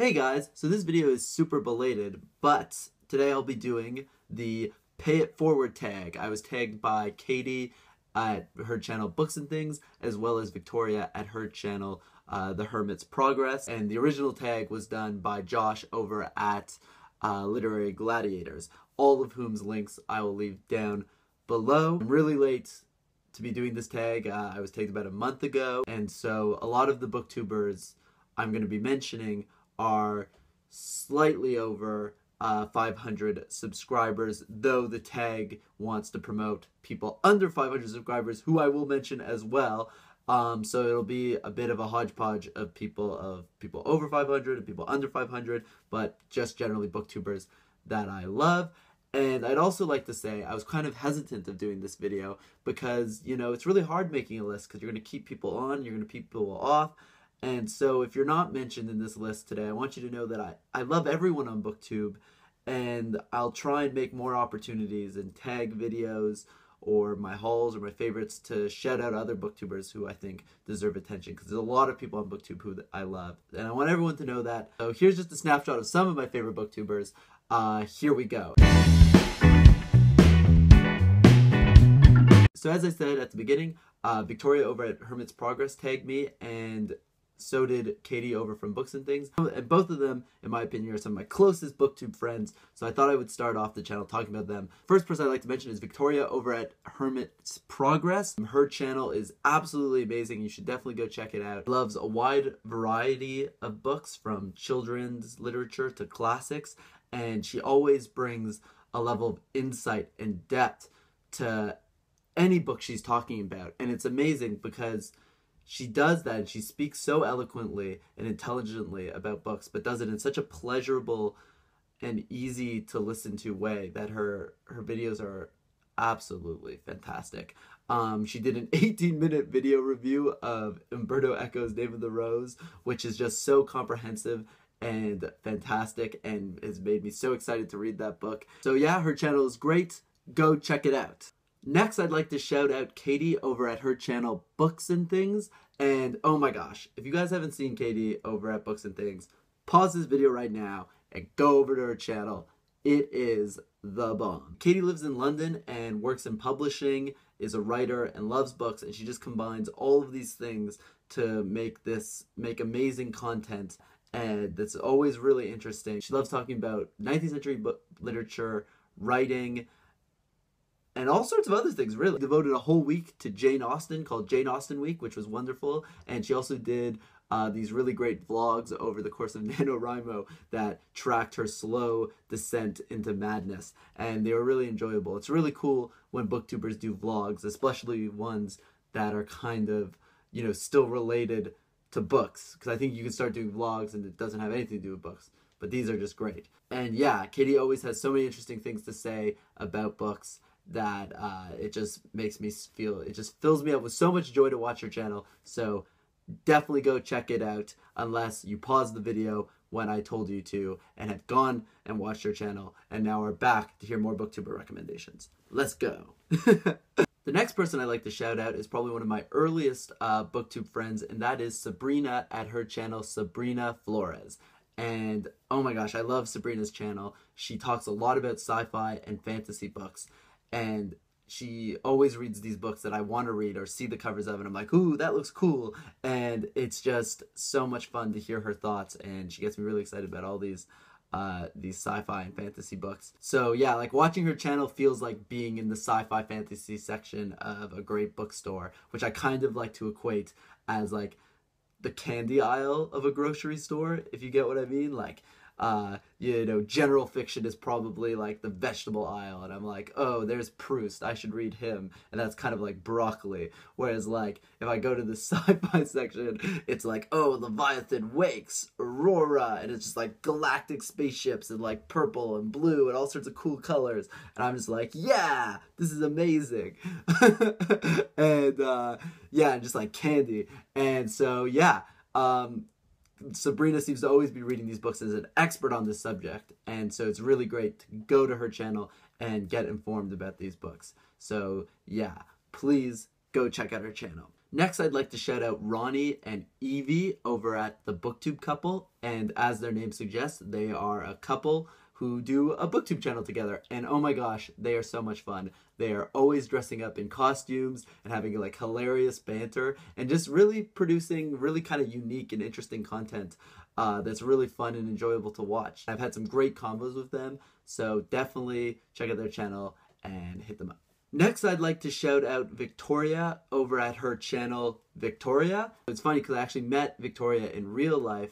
Hey guys, so this video is super belated, but today I'll be doing the Pay It Forward tag. I was tagged by Katie at her channel Books and Things, as well as Victoria at her channel The Hermit's Progress, and the original tag was done by Josh over at Literary Gladiators, all of whom's links I will leave down below. I'm really late to be doing this tag. I was tagged about a month ago, and so a lot of the booktubers I'm going to be mentioning are slightly over 500 subscribers, though the tag wants to promote people under 500 subscribers, who I will mention as well. So it'll be a bit of a hodgepodge of people over 500 and people under 500, but just generally booktubers that I love. And I'd also like to say I was kind of hesitant of doing this video because, you know, it's really hard making a list because you're going to keep people on, you're going to keep people off. And so if you're not mentioned in this list today, I want you to know that I love everyone on BookTube, and I'll try and make more opportunities and tag videos or my hauls or my favorites to shout out other booktubers who I think deserve attention, because there's a lot of people on BookTube who I love, and I want everyone to know that. So here's just a snapshot of some of my favorite booktubers. Here we go. So as I said at the beginning, Victoria over at Hermit's Progress tagged me, and so did Katie over from Books and Things. And both of them, in my opinion, are some of my closest BookTube friends, so I thought I would start off the channel talking about them. First person I'd like to mention is Victoria over at Hermit's Progress. Her channel is absolutely amazing. You should definitely go check it out. Loves a wide variety of books, from children's literature to classics, and she always brings a level of insight and depth to any book she's talking about. And it's amazing because she does that, and she speaks so eloquently and intelligently about books, but does it in such a pleasurable and easy to listen to way that her videos are absolutely fantastic. She did an 18-minute video review of Umberto Eco's Name of the Rose, which is just so comprehensive and fantastic and has made me so excited to read that book. So yeah, her channel is great. Go check it out. Next, I'd like to shout out Katie over at her channel Books and Things, and oh my gosh, if you guys haven't seen Katie over at Books and Things, pause this video right now and go over to her channel. It is the bomb. Katie lives in London and works in publishing, is a writer, and loves books, and she just combines all of these things to make amazing content, and that's always really interesting. She loves talking about 19th century book literature, writing, and all sorts of other things, really. She devoted a whole week to Jane Austen, called Jane Austen Week, which was wonderful. And she also did these really great vlogs over the course of NaNoWriMo that tracked her slow descent into madness. And they were really enjoyable. It's really cool when booktubers do vlogs, especially ones that are kind of, you know, still related to books. Because I think you can start doing vlogs and it doesn't have anything to do with books. But these are just great. And yeah, Katie always has so many interesting things to say about books that it just makes me feel, it just fills me up with so much joy to watch her channel. So definitely go check it out, unless you paused the video when I told you to and have gone and watched her channel and now are back to hear more booktuber recommendations. Let's go. The next person I'd like to shout out is probably one of my earliest booktube friends, and that is Sabrina at her channel Sabrina Flores. And oh my gosh, I love Sabrina's channel. She talks a lot about sci-fi and fantasy books, and she always reads these books that I want to read or see the covers of, and I'm like, ooh, that looks cool. And it's just so much fun to hear her thoughts, and she gets me really excited about all these sci-fi and fantasy books. So yeah, like, watching her channel feels like being in the sci-fi fantasy section of a great bookstore, which I kind of like to equate as like the candy aisle of a grocery store, if you get what I mean. Like, you know, general fiction is probably like the vegetable aisle, and I'm like, oh, there's Proust, I should read him, and that's kind of like broccoli. Whereas like, if I go to the sci-fi section, it's like, oh, Leviathan wakes, Aurora, and it's just like galactic spaceships and like purple and blue and all sorts of cool colors, and I'm just like, yeah, this is amazing. And yeah, and just like candy. And so yeah, Sabrina seems to always be reading these books as an expert on this subject, and so it's really great to go to her channel and get informed about these books. So yeah, please go check out her channel. Next, I'd like to shout out Ronnie and Evie over at the BookTube Couple. And as their name suggests, they are a couple who do a BookTube channel together. And oh my gosh, they are so much fun. They are always dressing up in costumes and having like hilarious banter and just really producing really kind of unique and interesting content that's really fun and enjoyable to watch. I've had some great combos with them, so definitely check out their channel and hit them up. Next, I'd like to shout out Victoria over at her channel, Victoria. It's funny because I actually met Victoria in real life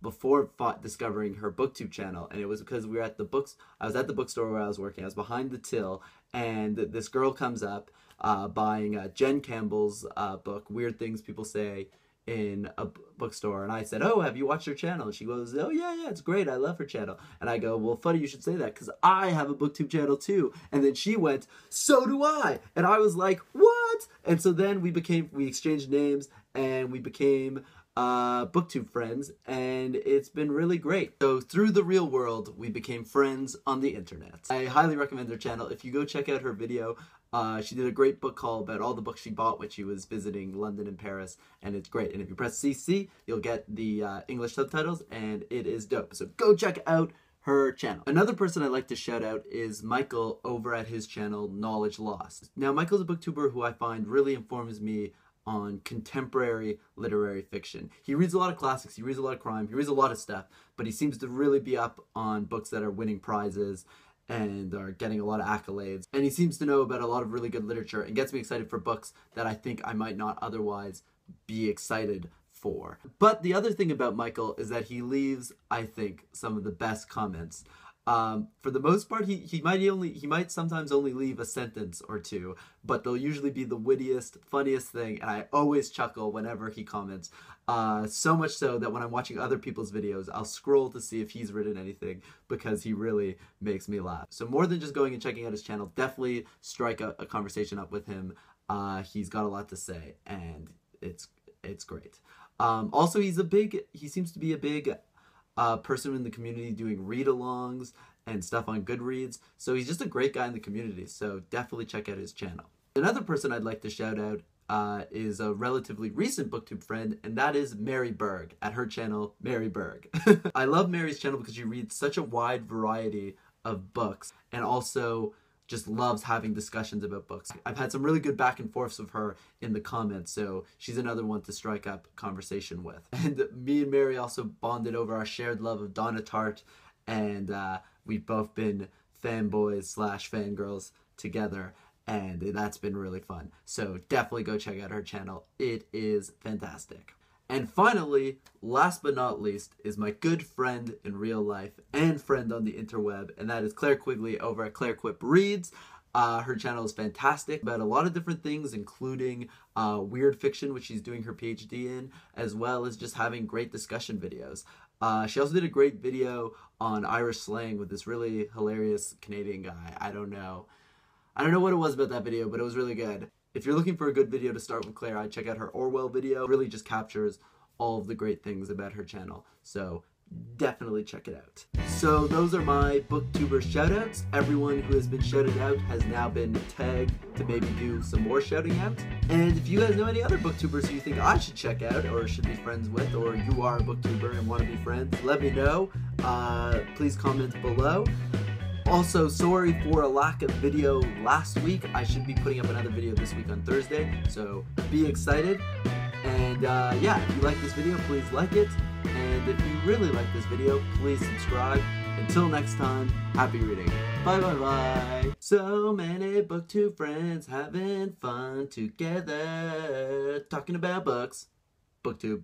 before discovering her BookTube channel, and it was because we were at the books. I was at the bookstore where I was working. I was behind the till, and this girl comes up buying Jen Campbell's book, Weird Things People Say in a bookstore, and I said, "Oh, have you watched her channel?" And she goes, "Oh yeah, it's great. I love her channel." And I go, "Well, funny you should say that because I have a BookTube channel too." And then she went, "So do I," and I was like, "What?" And so then we exchanged names and we became BookTube friends, and it's been really great. So through the real world, we became friends on the internet. I highly recommend her channel. If you go check out her video, she did a great book haul about all the books she bought when she was visiting London and Paris, and it's great. And if you press CC, you'll get the English subtitles, and it is dope. So go check out her channel. Another person I'd like to shout out is Michael over at his channel, Knowledge Lost. Now, Michael's a BookTuber who I find really informs me on contemporary literary fiction. He reads a lot of classics, he reads a lot of crime, he reads a lot of stuff, but he seems to really be up on books that are winning prizes and are getting a lot of accolades. And he seems to know about a lot of really good literature and gets me excited for books that I think I might not otherwise be excited for. But the other thing about Michael is that he leaves, I think, some of the best comments. For the most part, he might sometimes only leave a sentence or two, but they'll usually be the wittiest, funniest thing, and I always chuckle whenever he comments. So much so that when I'm watching other people's videos, I'll scroll to see if he's written anything, because he really makes me laugh. So more than just going and checking out his channel, definitely strike a conversation up with him. He's got a lot to say, and it's great. Also, he seems to be a big person in the community doing read-alongs and stuff on Goodreads. So he's just a great guy in the community, so definitely check out his channel. Another person I'd like to shout out is a relatively recent BookTube friend, and that is Mary Berg at her channel, Mary Berg. I love Mary's channel because she reads such a wide variety of books and also just loves having discussions about books. I've had some really good back and forths with her in the comments, so she's another one to strike up conversation with. And me and Mary also bonded over our shared love of Donna Tartt, and we've both been fanboys / fangirls together, and that's been really fun. So definitely go check out her channel. It is fantastic. And finally, last but not least, is my good friend in real life and friend on the interweb, and that is Claire Quigley over at Claire Quip Reads. Her channel is fantastic about a lot of different things, including weird fiction, which she's doing her PhD in, as well as just having great discussion videos. She also did a great video on Irish slang with this really hilarious Canadian guy. I don't know what it was about that video, but it was really good. If you're looking for a good video to start with Claire, I'd check out her Orwell video. It really just captures all of the great things about her channel, so definitely check it out. So those are my BookTuber shoutouts. Everyone who has been shouted out has now been tagged to maybe do some more shouting out. And if you guys know any other BookTubers who you think I should check out or should be friends with, or you are a BookTuber and want to be friends, let me know. Please comment below. Also, sorry for a lack of video last week. I should be putting up another video this week on Thursday, so be excited. And yeah, if you like this video, please like it. And if you really like this video, please subscribe. Until next time, happy reading. Bye, bye, bye. So many BookTube friends having fun together, talking about books. BookTube.